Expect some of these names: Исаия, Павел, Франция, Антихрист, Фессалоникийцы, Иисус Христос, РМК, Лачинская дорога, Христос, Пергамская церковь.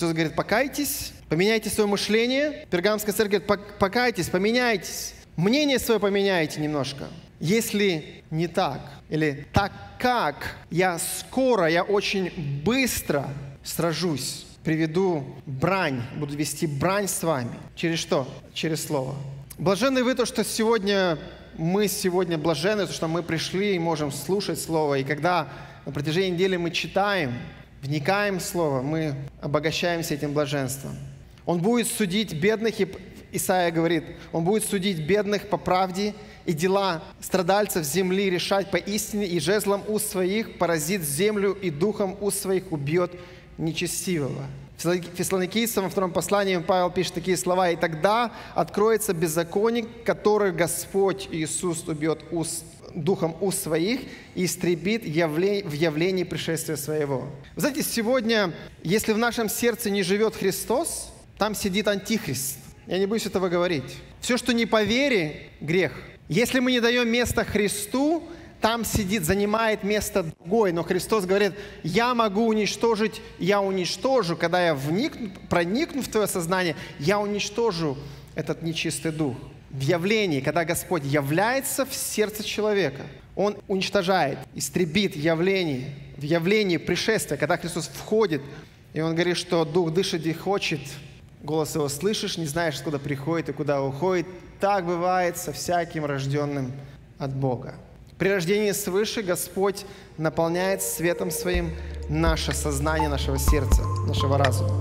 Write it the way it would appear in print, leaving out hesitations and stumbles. Христос говорит, покайтесь, поменяйте свое мышление. Пергамская церковь говорит, покайтесь, поменяйтесь. Мнение свое поменяйте немножко. Если не так, или так как я очень быстро сражусь, приведу брань, буду вести брань с вами. Через что? Через слово. Блаженны вы то, что сегодня мы блаженны, то, что мы пришли и можем слушать слово. И когда на протяжении недели мы читаем, вникаем в слово, мы обогащаемся этим блаженством. Он будет судить бедных, и Исаия говорит, он будет судить бедных по правде, и дела страдальцев земли решать поистине, и жезлом уст своих поразит землю, и духом уст своих убьет нечестивого. Фессалоникийцам во втором послании Павел пишет такие слова: «И тогда откроется беззаконник, который Господь Иисус убьет духом уст своих и истребит в явлении пришествия своего». Вы знаете, сегодня, если в нашем сердце не живет Христос, там сидит антихрист. Я не боюсь этого говорить. Все, что не по вере, грех. Если мы не даем место Христу, там сидит, занимает место другой. Но Христос говорит, я могу уничтожить, я уничтожу. Когда я проникну в твое сознание, я уничтожу этот нечистый дух. В явлении, когда Господь является в сердце человека, Он уничтожает, истребит явление, в явлении пришествия, когда Христос входит, и Он говорит, что дух дышит и хочет, голос Его слышишь, не знаешь, куда приходит и куда уходит. Так бывает со всяким рожденным от Бога. При рождении свыше Господь наполняет светом Своим наше сознание, нашего сердца, нашего разума.